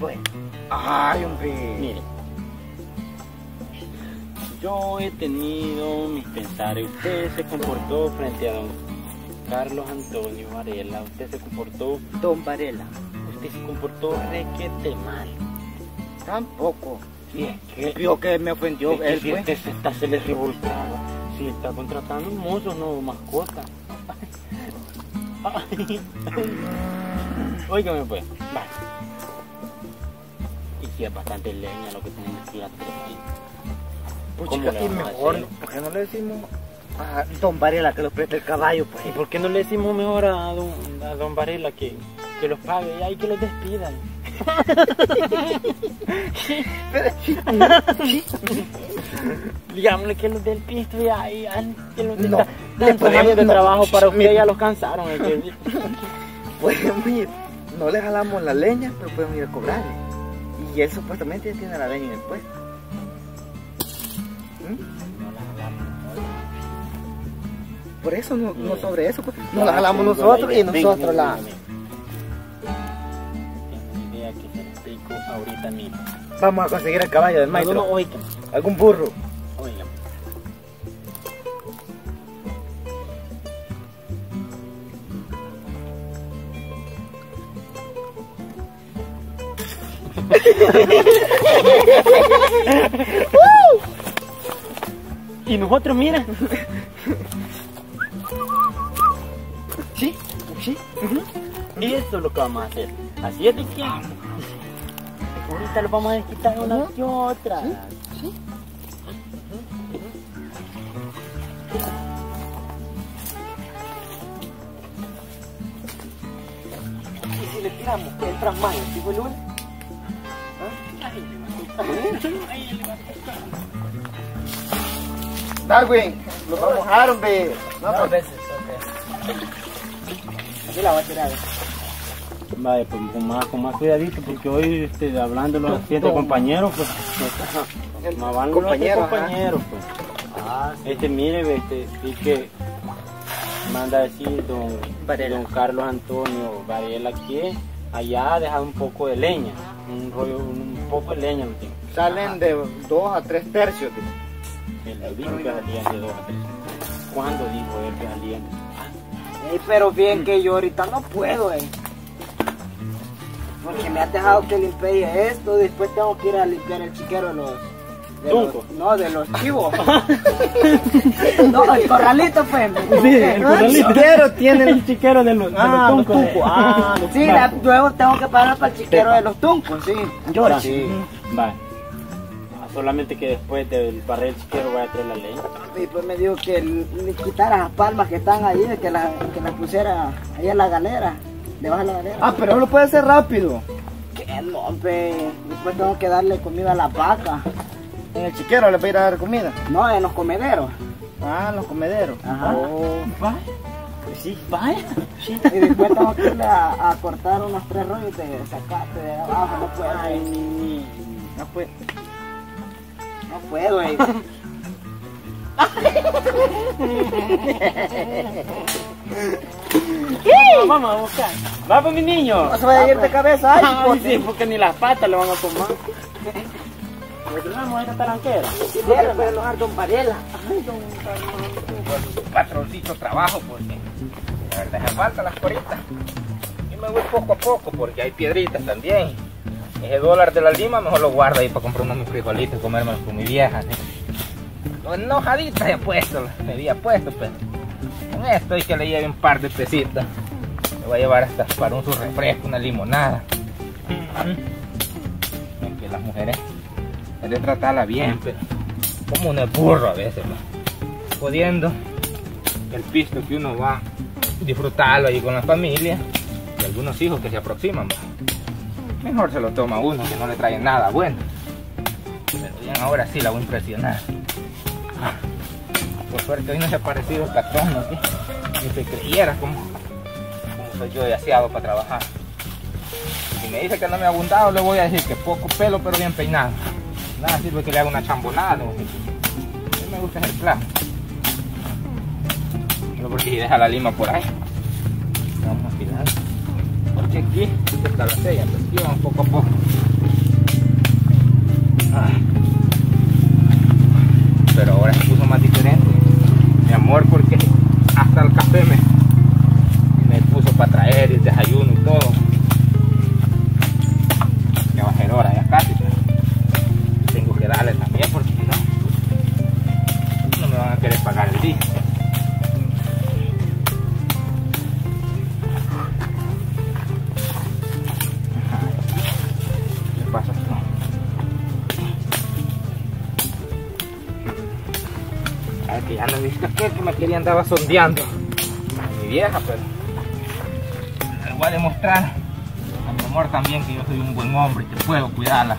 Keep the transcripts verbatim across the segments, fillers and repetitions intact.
Bueno. Ay, hombre. Mire. Yo he tenido mis pensares. Usted se comportó frente a don Carlos Antonio Varela. Usted se comportó... Don Varela. Usted se comportó requete mal. Tampoco. Si es que... Vio que me ofendió. Si él, si pues, este se, está, se le revolcaba. Si está contratando un mozo, no mascota. Óigame pues. Vale. Y si es bastante leña lo que tenemos que ir a hacer. Puchica, y mejor, ¿por qué no le decimos a don Varela que los preste el caballo? Pues? ¿Y por qué no le decimos mejor a don, a don Varela que, que los pague y que los despidan? Digámosle que los del pisto y ahí, que los del no, años de no, trabajo para ustedes ya los cansaron. Que... Podemos ir, no le jalamos la leña, pero podemos ir a cobrarle. Y él supuestamente ya tiene la leña en el puesto. Por eso, no, no sobre eso, pues, nos la jalamos nosotros y nosotros la... Tengo idea que te explico ahorita mismo. Vamos a conseguir el caballo del maestro. Algún burro. Oigan. Y nosotros, mira. Sí, sí. Uh-huh. Eso es lo que vamos a hacer. Así es de que ahorita lo vamos a desquitar una uh-huh. que otra. Sí, sí. Uh-huh. Y si le tiramos el trasmayo, ¿sí fue el lunes? Ahí le va a tocar. Darwin, lo vamos a mojar, hombre. No, dos veces, ok. Yo la voy a tirar. Vale, pues con más, con más cuidadito, porque hoy este, hablando los siete compañeros, pues. Pues más van los compañeros, compañeros pues. Ah, sí. Este, mire, este, sí que manda a decir don, don Carlos Antonio Varela que allá ha dejado un poco de leña, un rollo, un poco de leña. ¿No? Salen ajá. de dos a tres tercios. Tío. Él dijo que salían de dos a tres. ¿Cuándo dijo él que salían? Ey, pero bien que yo ahorita no puedo, eh. Porque me has dejado que limpie esto, después tengo que ir a limpiar el chiquero de los... De los no, de los chivos. No, el corralito pues. Sí, el, ¿no? El chiquero tiene... El chiquero de los, ah, de los tuncos. De... Ah, los sí, la, luego tengo que pagar para el chiquero de los tuncos, sí. Llora. Sí. Vale. Solamente que después del barril chiquero voy a traer la ley. Y pues me dijo que le quitara las palmas que están ahí, que las que la pusiera ahí en la galera, debajo de la galera. Ah, pero no lo puede hacer rápido. Que no, hombre. Después tengo que darle comida a las vacas. ¿En el chiquero le voy a ir a dar comida? No, en los comederos. Ah, en los comederos. Ajá. Oh. Vaya. Pues sí, vaya. Y después tengo que irle a, a cortar unos tres rollos de sacate de abajo. No puedo. Ay, no puedo. No puedo, eh. No, vamos a buscar. Va por mi niño. No se va a ir de cabeza. Ay, no, sí, porque ni las patas le van a tomar. Vamos a esta taranquera. Sí, pero puede alojar don Varela. Ay, don Varela. Patroncito trabajo, porque la verdad es que faltan las coritas. Y me voy poco a poco, porque hay piedritas también. Ese dólar de la lima mejor lo guardo ahí para comprar unos frijolitos y comérmelos con mi vieja. Los enojaditas he puesto, me había puesto, pero con esto hay que le lleve un par de pesitas. Le voy a llevar hasta para un su refresco, una limonada. Aunque las mujeres hay que tratarla bien, pero como un burro a veces, ¿no? Jodiendo el pisto que uno va a disfrutarlo ahí con la familia y algunos hijos que se aproximan, ¿no? Mejor se lo toma uno que no le trae nada bueno. Pero bien, ahora sí la voy a impresionar. Ah, por suerte hoy no se ha parecido el catón, ¿no? Ni se creyera como, como soy yo deseado para trabajar. Si me dice que no me ha abundado, le voy a decir que poco pelo pero bien peinado. Nada sirve que le haga una chambonada. ¿No? A mí me gusta el plan. Pero porque si deja la lima por ahí. Vamos a afilar. Porque aquí está la sella, pero aquí vamos poco a poco. Pero ahora se puso más diferente, mi amor, porque hasta el café me, me puso para traer el desayuno y todo. Ya va a ser hora, ya casi, pero tengo que darle también porque si no, no me van a querer pagar el día. Que ya no he visto aquel que me quería andaba sondeando mi vieja, pero le voy a demostrar a mi amor también que yo soy un buen hombre y que puedo cuidarla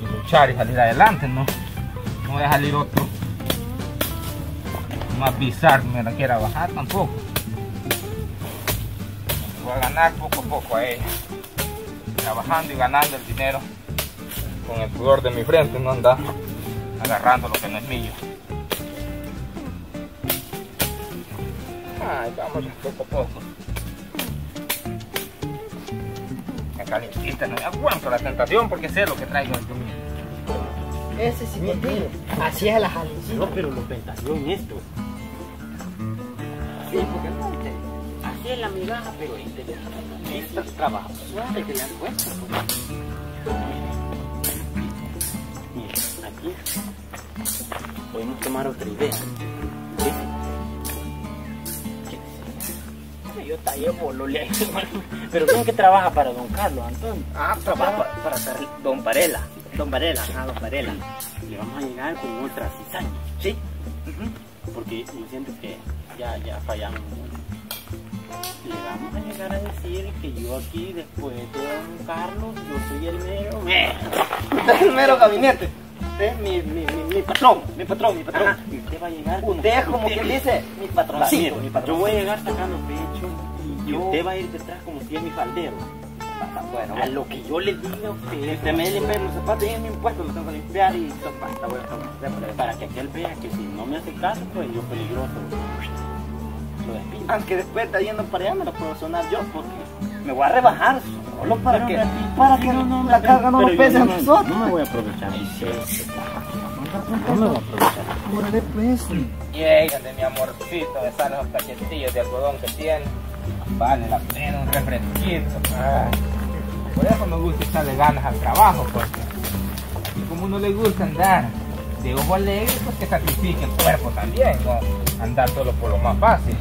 y luchar y salir adelante. No, no voy a salir otro no avisar que me la quiera bajar tampoco. Voy a ganar poco a poco a ella, trabajando y ganando el dinero con el sudor de mi frente, no andar agarrando lo que no es mío. Ay, vamos poco a poco. La calentita, no me aguanto la tentación porque sé lo que traigo en tu miedo. Ese sí que tiene. Así es la jalencita. No, pero la tentación esto. Sí, porque no te... Así es la migaja, pero este es trabajo suave que le han puesto. Mira, aquí podemos tomar otra idea. ¿Sí? Yo tallé bolole, pero ¿quién es que trabaja para don Carlos Antonio? Ah, trabaja para, para, para don Varela. Don Varela, ah, don Varela. Le vamos a llegar con otra cizaña, ¿sí? Uh-huh. Porque yo siento que ya, ya fallamos. Le vamos a llegar a decir que yo aquí, después de don Carlos, yo soy el mero... Usted es el mero gabinete. Usted es mi, mi, mi, mi patrón, mi patrón, mi patrón. Ajá. Usted va a llegar como... Usted es como quien dice, mi patroncito, mi patrón. Yo voy a llegar sacando pecho. Y yo... usted va a ir detrás como si es mi faldero. Bueno, a lo que yo le diga a usted, usted me limpia los zapatos, es mi impuesto, me tengo que limpiar y sopa, está bueno, para que aquel vea que si no me hace caso, pues yo peligroso. Lo despido. Aunque después está yendo para allá me lo puedo sonar yo, porque me voy a rebajar solo para que para que la carga no nos pese a nosotros. No me voy a aprovechar. No me voy a aprovechar. Órale pues. Llegate mi amorcito, besale los cachetillos de algodón que tiene. Vale la pena un refresquito. Ay, por eso me gusta echarle ganas al trabajo, porque y como uno le gusta andar de ojo alegre, pues que sacrifique el cuerpo también, ¿no? Andar solo por lo más fácil.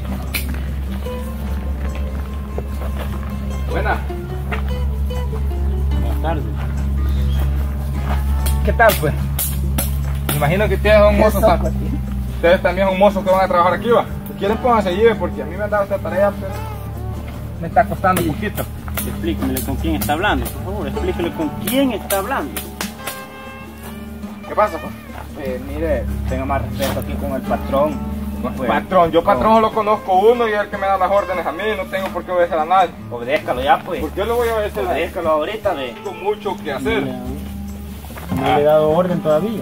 Buenas. Buenas tardes. ¿Qué tal pues? Me imagino que ustedes son mozos. Ustedes también son mozos que van a trabajar aquí, ¿va? Si quieren pónganse allí, porque a mí me han dado esta tarea, pero... me está costando un poquito. Explíquemele con quién está hablando, por favor, explíquele con quién está hablando. ¿Qué pasa, pues? Eh, mire, tengo más respeto aquí con el patrón. Pues, patrón, yo patrón lo conozco uno y es el que me da las órdenes a mí, no tengo por qué obedecer a nadie. Obedézcalo ya, pues. ¿Por qué lo voy a obedecer? Obedézcalo ahorita, ve. Tengo mucho que hacer. No ah. le he dado orden todavía.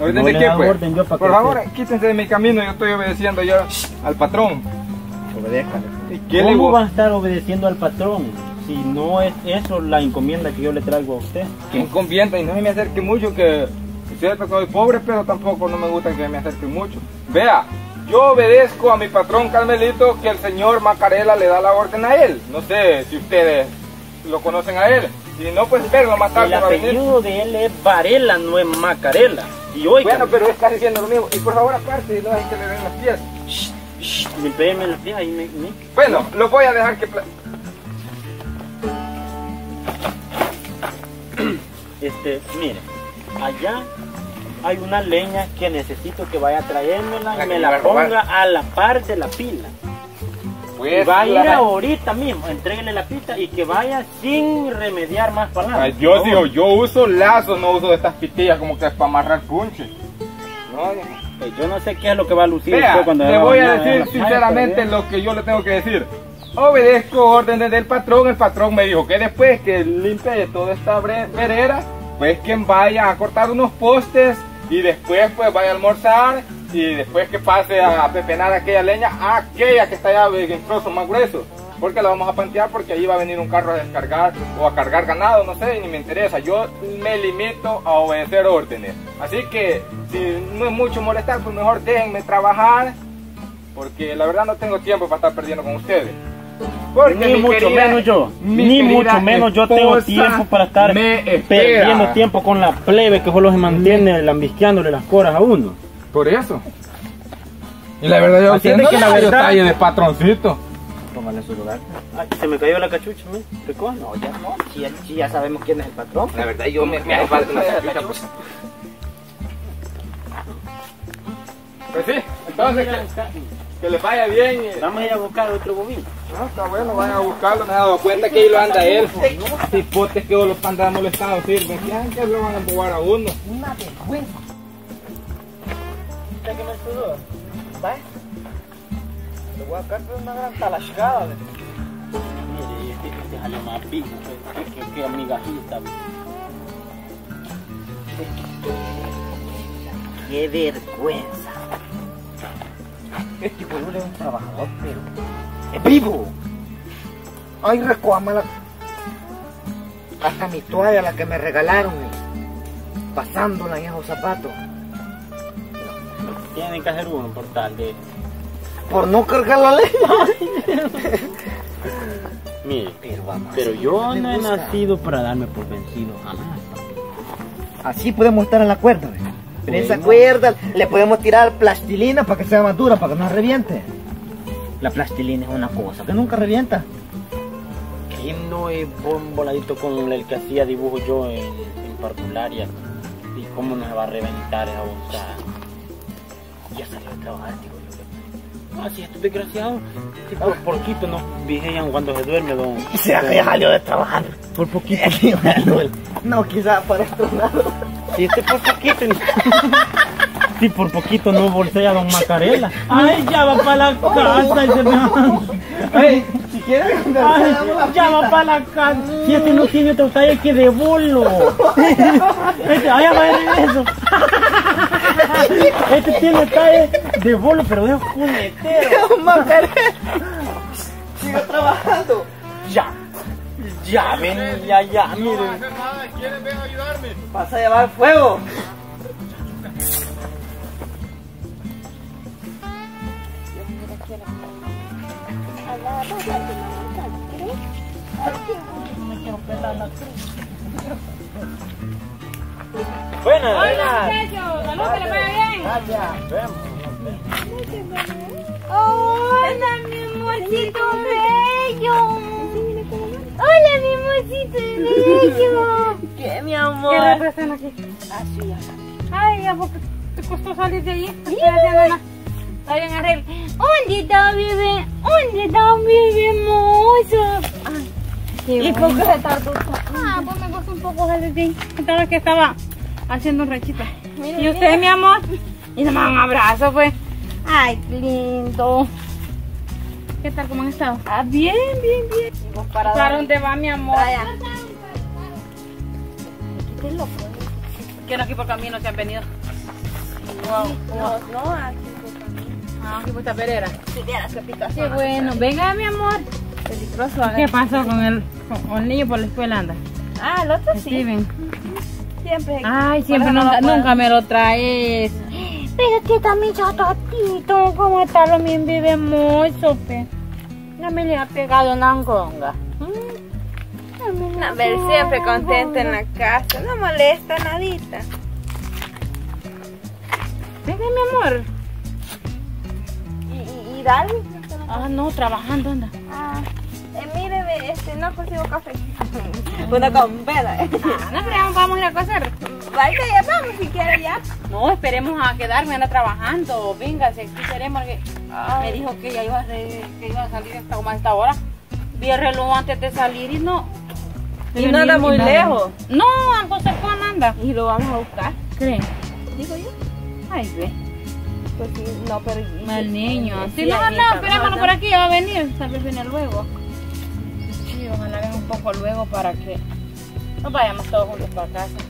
¿Orden no de qué, pues? Orden, yo, por favor, sea. Quítense de mi camino, yo estoy obedeciendo ya al patrón. Obedézcale. ¿Cómo va a estar obedeciendo al patrón si no es eso la encomienda que yo le traigo a usted? ¿Qué encomienda? Y no me acerque mucho, que es cierto que soy pobre, pero tampoco no me gusta que me acerque mucho. Vea, yo obedezco a mi patrón Carmelito, que el señor Macarela le da la orden a él. No sé si ustedes lo conocen a él. Si no, pues verlo más tarde. El apellido de él es Varela, no es Macarela. Y hoy, bueno, pero está diciendo lo mismo. Y por favor, aparte, no hay que le den las piezas. Me pégame las piezas y me, me... Bueno, lo voy a dejar que... Este, mire, allá hay una leña que necesito que vaya a traérmela la y me la ponga a, a la par de la pila. Pues va a ir la... ahorita mismo, entréguele la pita y que vaya sin remediar más palabras. Yo digo, no. yo uso lazos, no uso de estas pitillas como que es para amarrar punches. No, yo no sé qué es lo que va a lucir. Vea, usted cuando le voy a decir sinceramente todavía. Lo que yo le tengo que decir. Obedezco órdenes del patrón. El patrón me dijo que después que limpie de toda esta vereda, pues que vaya a cortar unos postes y después pues vaya a almorzar y después que pase a pepenar aquella leña, aquella que está allá en trozos más gruesos. porque la vamos a pantear, porque ahí va a venir un carro a descargar o a cargar ganado, no sé, ni me interesa. Yo me limito a obedecer órdenes. Así que si no es mucho molestar, pues mejor déjenme trabajar, porque la verdad no tengo tiempo para estar perdiendo con ustedes. Porque ni mucho querida, menos yo, ni mucho menos yo tengo tiempo para estar perdiendo tiempo con la plebe que solo se mantiene lambisqueándole las coras a uno. Por eso. Y la verdad yo entiendo que la verdad yo de patroncito. Póngale su lugar. Ay, se me cayó la cachucha, ¿me? ¿Pecó? No, ya no. Si ya, si ya sabemos quién es el patrón. La verdad yo me me falta una cachucha. Pues. Pues sí, entonces que les vaya bien. Vamos a ir a buscar otro bobino. No, está bueno, vayan a buscarlo. Me he dado cuenta que ahí lo anda él. Cipotes que los andan molestando, sirven. ¿Qué lo van a empujar a uno? Una vergüenza. ¿Usted que me sudó? ¿Vale? Le voy a sacar una gran talachada. Mire, este que se jale más pico. Que que amigajita. Qué vergüenza. Este boludo es un trabajador, pero es vivo. Ay, recuámala. Hasta mi toalla, la que me regalaron, pasándola en esos zapatos. Tienen que hacer uno por tal de... Por no cargar la leña. Mire, pero, mamá, pero yo no he nacido para darme por vencido jamás. Así podemos estar en la cuerda, ¿ves? En esa cuerda le podemos tirar plastilina para que sea más dura, para que no reviente. La plastilina es una cosa que nunca revienta. Que no es bomboladito con el que hacía dibujo yo en, en parvularia. ¿Y cómo nos va a reventar esa bolsa? Ya salió a trabajar, digo yo. Ah, si estos desgraciados, si por poquito no vigilan cuando se duerme, don. Y será que ya salió de trabajar. Por poquito. No, quizás para estos lados. Si este por poquito no... Si por poquito no bolsea a don Macarela. Ay, ya va para la casa. Ay, si quieres, ay, ya va para la casa. Si este no tiene otra talla que de bolo. Este, allá va de regreso. Este tiene talla de bolo, pero es puñetero. Don Macarela, sigo trabajando. Ya. Ya, ven, ya, ya, miren. No vas a hacer nada, ¿quieren ven a ayudarme? Vas a llevar fuego. Buenas, buenas. Salud, que le vaya bien. Gracias. Vemos. Hola, mi amorcito bello. Hola, mi amorcito bello. ¿Qué, mi amor? ¿Qué representan aquí? Así ya. Ay, amor, te costó salir de ahí. ¿Sí? Está bien arreglo. ¿Dónde está, bebé? ¿Dónde está, bebé hermoso? Ay, qué y poco se tardó. Ah, pues me costó un poco salir de ahí. Estaba que estaba haciendo un rachito. Mira, y usted, mira, mi amor. Y le mando un abrazo, pues. Ay, qué lindo. ¿Qué tal? ¿Cómo han estado? Ah, bien, bien, bien. Vos para, ¿para dónde va, mi amor? Vaya. ¿Qué es loco? ¿Qué no aquí por camino se han venido? Wow. No, no, aquí por camino. Ah, aquí por esta perera. Sí, vean las capitas. Qué bueno. Venga, mi amor. Peligroso. ¿Qué pasó con el, con el niño por la escuela anda? Ah, el otro sí. Sí, ven. Siempre. Ay, siempre nunca, nunca me lo traes. Pero que también ya tatito, ¿cómo está lo bien bebé hermoso, pe? No me le ha pegado una conga. No, pero siempre contenta en la casa, no molesta nadita. Venga, mi amor. ¿Y, y Darwin? Ah, no, trabajando anda. Ah, eh, míreme, este, no consigo café. Una con vela. Eh. Ah, no, pero vamos a ir a coser. Vaya, ya vamos si quiere ya. No, esperemos a quedarme, anda trabajando. Venga, si aquí seremos. Me dijo que ya iba a, re, que iba a salir hasta como a esta hora. Vi el reloj antes de salir y no. Y no anda muy lejos. No, José Juan anda. Y lo vamos a buscar. ¿Creen? Digo yo. Ay, ve. Pues sí, no, pero. Mal niño. Si no, no, esperémonos por aquí, ya va a venir. Tal vez viene luego. Sí, ojalá venga un poco luego para que nos vayamos todos juntos para casa.